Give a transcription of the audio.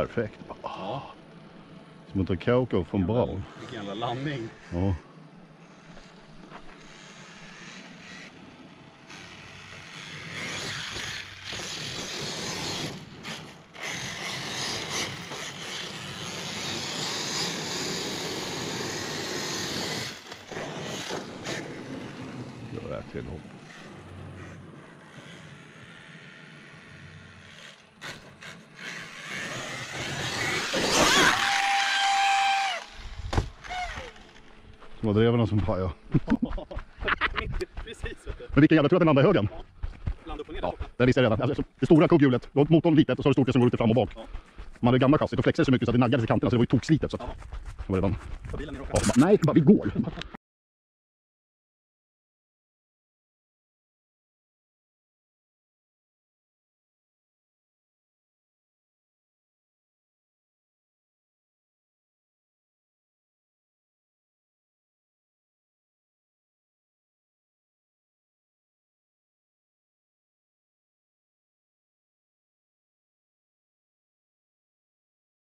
perfekt. Ja. Som att ta kakao från bra. Vilken jävla landning. Ja. Vad drev den som pajar? Precis, vet du. Men vilken jävla tror att den landade i högen? Ja, landade upp och ner. Ja, den visste jag redan. Alltså, det stora kugghjulet, du har motorn litet och så har det stort som går ut fram och bak. Ja. Man hade gamla chassit och flexade så mycket så att det naggades i kanterna så det var ju tokslitet. Så att... ja. Det var redan... bilen är ja, nej, bara vi går.